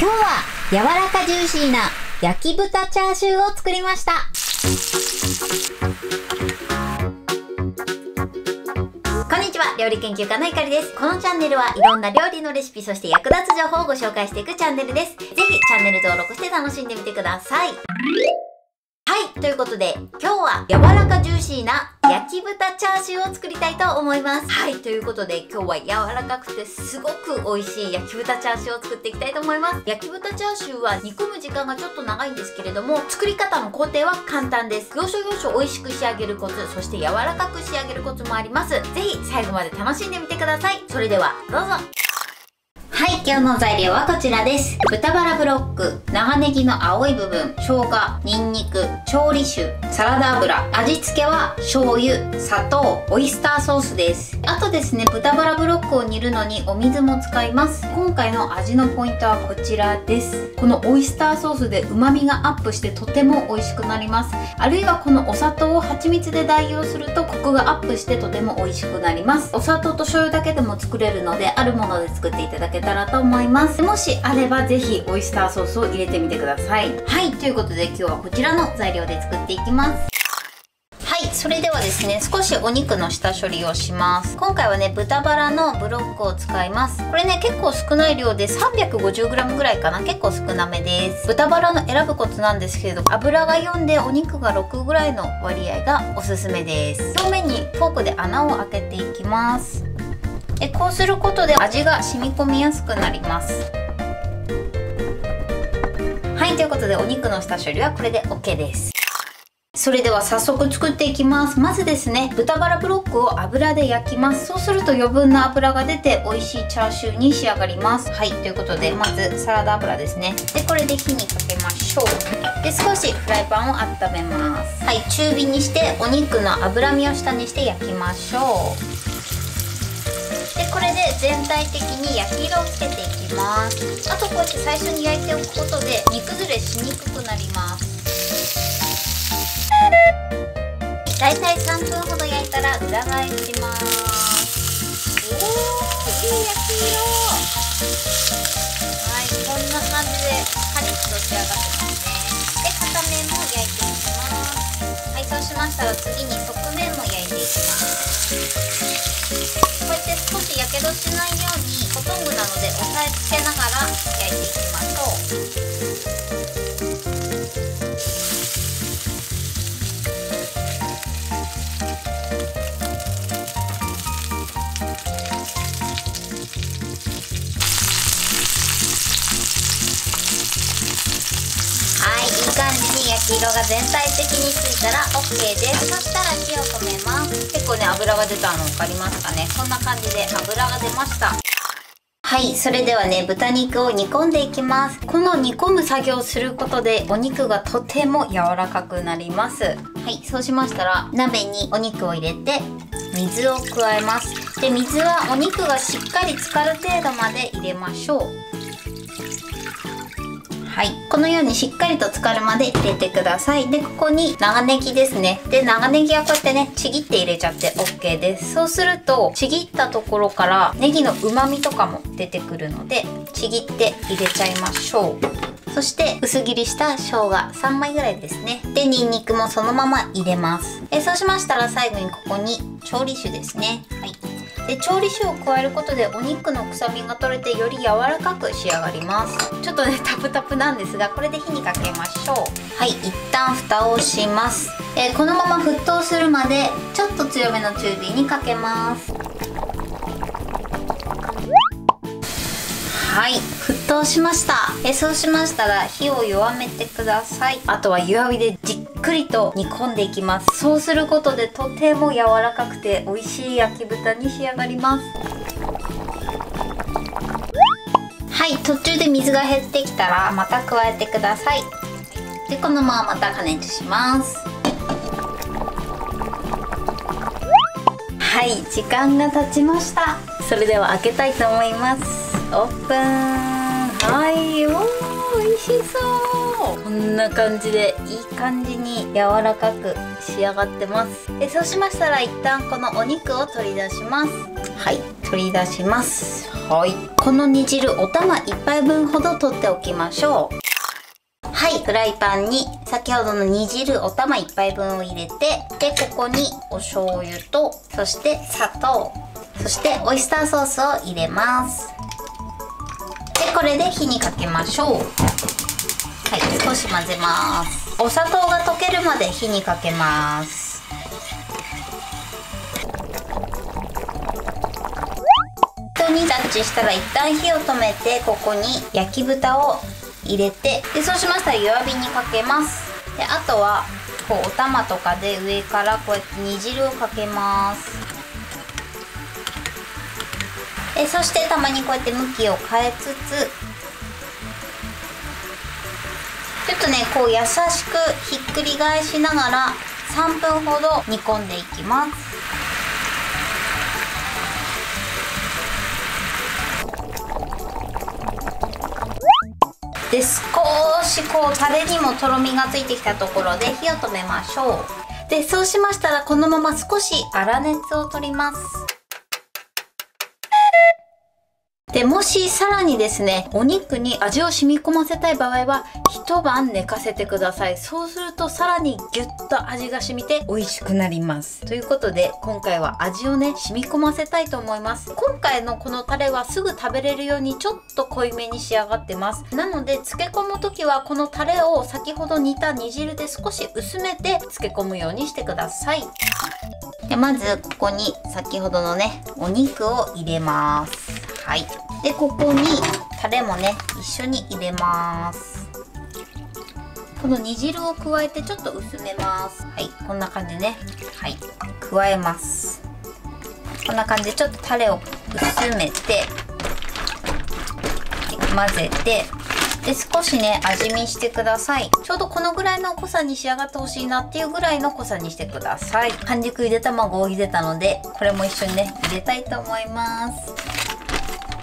今日は柔らかジューシーな焼き豚チャーシューを作りました。こんにちは、料理研究家のゆかりです。このチャンネルはいろんな料理のレシピ、そして役立つ情報をご紹介していくチャンネルです。ぜひチャンネル登録して楽しんでみてください。はい、ということで今日は柔らかジューシーな焼き豚チャーシューを作りたいと思います。はい、ということで今日は柔らかくてすごく美味しい焼き豚チャーシューを作っていきたいと思います。焼き豚チャーシューは煮込む時間がちょっと長いんですけれども、作り方の工程は簡単です。要所要所美味しく仕上げるコツ、そして柔らかく仕上げるコツもあります。ぜひ最後まで楽しんでみてください。それではどうぞ。はい、今日の材料はこちらです。豚バラブロック、長ネギの青い部分、生姜、ニンニク、調理酒、サラダ油。味付けは醤油、砂糖、オイスターソースです。あとですね、豚バラブロックを煮るのにお水も使います。今回の味のポイントはこちらです。このオイスターソースで旨味がアップしてとても美味しくなります。あるいはこのお砂糖を蜂蜜で代用するとコクがアップしてとても美味しくなります。お砂糖と醤油だけでも作れるので、あるもので作っていただけたらと思います。もしあればぜひオイスターソースを入れてみてください。はい、ということで今日はこちらの材料で作っていきます。はい、それではですね、少しお肉の下処理をします。今回はね、豚バラのブロックを使います。これね、結構少ない量で 350g ぐらいかな。結構少なめです。豚バラの選ぶコツなんですけれど、油が4でお肉が6ぐらいの割合がおすすめです。表面にフォークで穴を開けていきます。こうすることで味が染み込みやすくなります。はい、ということでお肉の下処理はこれで OK です。それでは早速作っていきます。まずですね、豚バラブロックを油で焼きます。そうすると余分な油が出て美味しいチャーシューに仕上がります。はい、ということでまずサラダ油ですね。でこれで火にかけましょう。で少しフライパンを温めます。はい、中火にしてお肉の脂身を下にして焼きましょう。でこれで全体的に焼き色をつけていきます。あとこうやって最初に焼いておくことで煮崩れしにくくなります。だいたい3分ほど焼いたら裏返します。おー、いい焼き色。はい、こんな感じでカリッと仕上がってますね。で片面も焼いていきます。はい、そうしましたら次に側面も焼いていきます。こうやって少しやけどしないようにコトングなどで押さえつけながら焼いていきましょう。はい、いい感じに焼き色が全体的についたら OK です。そしたら火を止めます。結構ね、油が出たの分かりますかね。こんな感じで油が出ました。はい、それではね、豚肉を煮込んでいきます。この煮込む作業をすることでお肉がとても柔らかくなります。はい、そうしましたら鍋にお肉を入れて水を加えます。で水はお肉がしっかり浸かる程度まで入れましょう。はい、このようにしっかりと浸かるまで入れてください。でここに長ネギですね。で長ネギはこうやってね、ちぎって入れちゃって OK です。そうするとちぎったところからネギの旨味とかも出てくるので、ちぎって入れちゃいましょう。そして薄切りした生姜3枚ぐらいですね。でニンニクもそのまま入れます。そうしましたら最後にここに調理酒ですね。はい、で調理酒を加えることでお肉の臭みが取れてより柔らかく仕上がります。ちょっとねタプタプなんですが、これで火にかけましょう。はい、一旦蓋をします。このまま沸騰するまでちょっと強めの中火にかけます。はい、沸騰しました。そうしましたら火を弱めてください。あとは弱火でじっくりと煮込んでいきます。そうすることでとても柔らかくて美味しい焼き豚に仕上がります。はい、途中で水が減ってきたらまた加えてください。でこのまままた加熱します。はい、時間が経ちました。それでは開けたいと思います。オープン。はい、おー、美味しそう。こんな感じでいい感じに柔らかく仕上がってます。そうしましたら一旦このお肉を取り出します。はい、取り出します。はい、この煮汁お玉1杯分ほど取っておきましょう。はい、フライパンに先ほどの煮汁お玉1杯分を入れて、でここにお醤油と、そして砂糖、そしてオイスターソースを入れます。でこれで火にかけましょう。はい、少し混ぜます。お砂糖が溶けるまで火にかけます。にタッチしたら一旦火を止めて、ここに焼き豚を入れて、でそうしましたら弱火にかけます。であとはこうお玉とかで上からこうやって煮汁をかけます。でそしてたまにこうやって向きを変えつつ、ちょっとねこう優しくひっくり返しながら3分ほど煮込んでいきます。で少しこうタレにもとろみがついてきたところで火を止めましょう。でそうしましたらこのまま少し粗熱を取ります。でもしさらにですね、お肉に味を染み込ませたい場合は一晩寝かせてください。そうするとさらにギュッと味が染みて美味しくなります。ということで今回は味をね染み込ませたいと思います。今回のこのタレはすぐ食べれるようにちょっと濃いめに仕上がってます。なので漬け込む時はこのタレを先ほど煮た煮汁で少し薄めて漬け込むようにしてください。でまずここに先ほどのねお肉を入れます。はい、でここにタレもね一緒に入れます。この煮汁を加えてちょっと薄めます。はい、こんな感じね。はい、加えます。こんな感じでちょっとタレを薄めて混ぜて、で少しね味見してください。ちょうどこのぐらいの濃さに仕上がってほしいなっていうぐらいの濃さにしてください。半熟ゆで卵を茹でたのでこれも一緒にね入れたいと思います。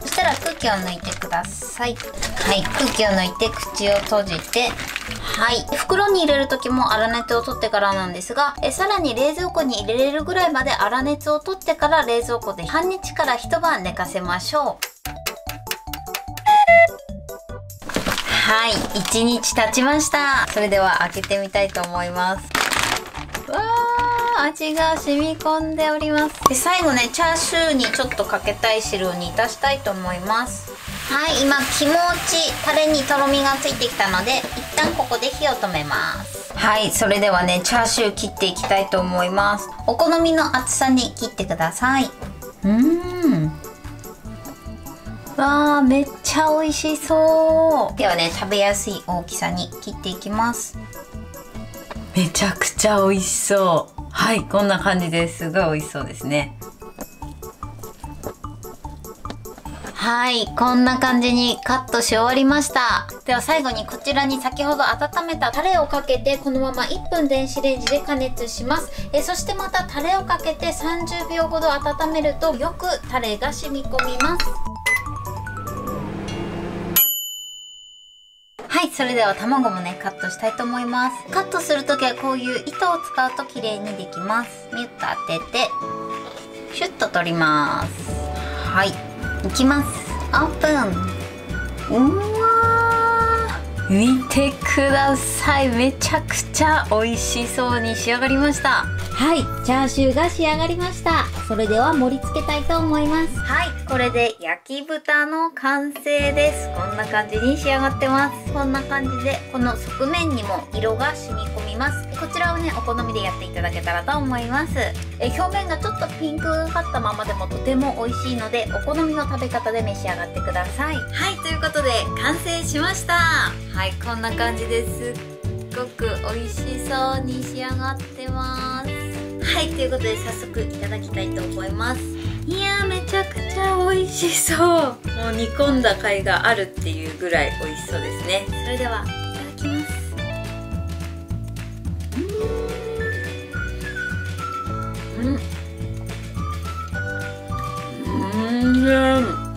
そしたら空気を抜いてください。はい、空気を抜いて口を閉じて、はい、袋に入れる時も粗熱を取ってからなんですが、さらに冷蔵庫に入れれるぐらいまで粗熱を取ってから、冷蔵庫で半日から一晩寝かせましょう。はい、1日経ちました。それでは開けてみたいと思います。わー、味が染み込んでおります。で最後ねチャーシューにちょっとかけたい汁を煮足したいと思います。はい、今気持ちタレにとろみがついてきたので一旦ここで火を止めます。はい、それではねチャーシュー切っていきたいと思います。お好みの厚さに切ってください。わー、めっちゃ美味しそう。ではね食べやすい大きさに切っていきます。めちゃくちゃ美味しそう。はい、こんな感じです。すごい美味しそうですね。はい、こんな感じにカットし終わりました。では最後にこちらに先ほど温めたタレをかけて、このまま1分電子レンジで加熱します。そしてまたタレをかけて30秒ほど温めるとよくタレが染み込みます。はい、それでは卵もねカットしたいと思います。カットするときはこういう糸を使うと綺麗にできます。ミュッと当ててシュッと取ります。はい、いきます。オープン。うわー、見てください。めちゃくちゃ美味しそうに仕上がりました。はい、チャーシューが仕上がりました。それでは盛り付けたいと思います。はい、これで焼き豚の完成です。こんな感じに仕上がってます。こんな感じでこの側面にも色が染み込みます。こちらをねお好みでやっていただけたらと思います。表面がちょっとピンクがかったままでもとても美味しいので、お好みの食べ方で召し上がってください。はい、ということで完成しました。はい、こんな感じです。すっごく美味しそうに仕上がってます。はい、ということで早速いただきたいと思います。いやー、めちゃくちゃ美味しそう。もう煮込んだ甲斐があるっていうぐらい美味しそうですね。それではいただきま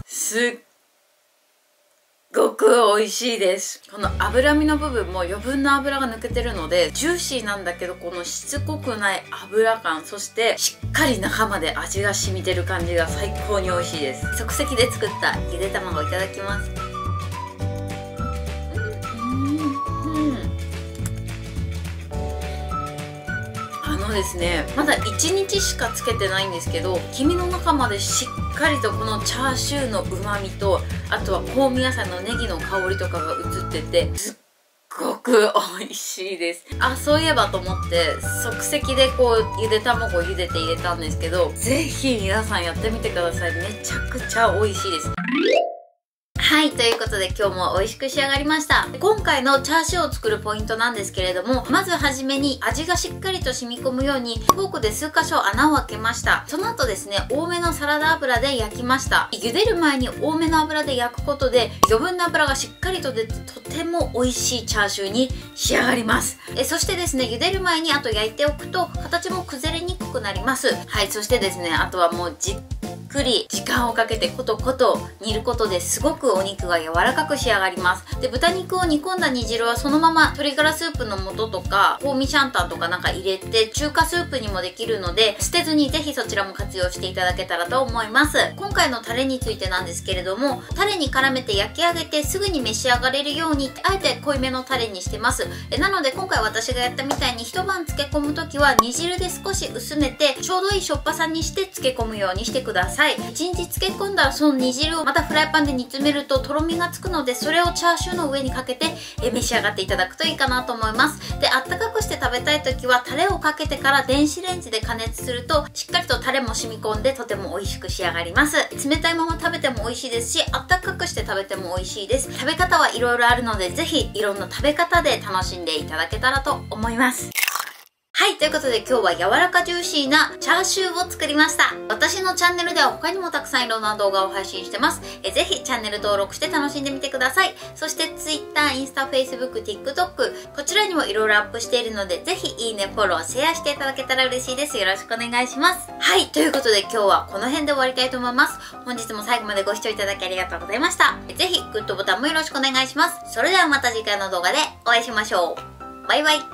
す。すっごく美味しいです。この脂身の部分も余分な脂が抜けてるのでジューシーなんだけど、このしつこくない脂感、そしてしっかり中まで味が染みてる感じが最高に美味しいです。即席で作ったゆで卵いただきます。ですね、まだ1日しかつけてないんですけど、黄身の中までしっかりとこのチャーシューのうまみと、あとは香味野菜のネギの香りとかが映っててすっごく美味しいです。あ、そういえばと思って即席でこうゆで卵を茹でて入れたんですけど、ぜひ皆さんやってみてください。めちゃくちゃ美味しいです。はい、ということで今日も美味しく仕上がりました。今回のチャーシューを作るポイントなんですけれども、まずはじめに味がしっかりと染み込むようにフォークで数箇所穴を開けました。その後ですね、多めのサラダ油で焼きました。茹でる前に多めの油で焼くことで余分な油がしっかりと出て、とても美味しいチャーシューに仕上がります。そしてですね、茹でる前にあと焼いておくと形も崩れにくくなります。はい、そしてですね、あとはもうじっゆっくり時間をかけてコトコト煮ることですごくお肉が柔らかく仕上がります。で、豚肉を煮込んだ煮汁はそのまま鶏ガラスープの素とか香味シャンタンとかなんか入れて中華スープにもできるので、捨てずにぜひそちらも活用していただけたらと思います。今回のタレについてなんですけれども、タレに絡めて焼き上げてすぐに召し上がれるようにあえて濃いめのタレにしてます。なので今回私がやったみたいに一晩漬け込む時は煮汁で少し薄めてちょうどいいしょっぱさにして漬け込むようにしてください。1日漬け込んだらその煮汁をまたフライパンで煮詰めるととろみがつくので、それをチャーシューの上にかけて召し上がっていただくといいかなと思います。で、あったかくして食べたい時はタレをかけてから電子レンジで加熱するとしっかりとタレも染み込んでとても美味しく仕上がります。冷たいまま食べても美味しいですし、あったかくして食べても美味しいです。食べ方はいろいろあるので、ぜひいろんな食べ方で楽しんでいただけたらと思います。はい、ということで今日は柔らかジューシーなチャーシューを作りました。私のチャンネルでは他にもたくさんいろんな動画を配信してます。ぜひチャンネル登録して楽しんでみてください。そして Twitter、インスタ、Facebook、TikTok こちらにもいろいろアップしているので、ぜひいいね、フォロー、シェアしていただけたら嬉しいです。よろしくお願いします。はい、ということで今日はこの辺で終わりたいと思います。本日も最後までご視聴いただきありがとうございました。ぜひグッドボタンもよろしくお願いします。それではまた次回の動画でお会いしましょう。バイバイ。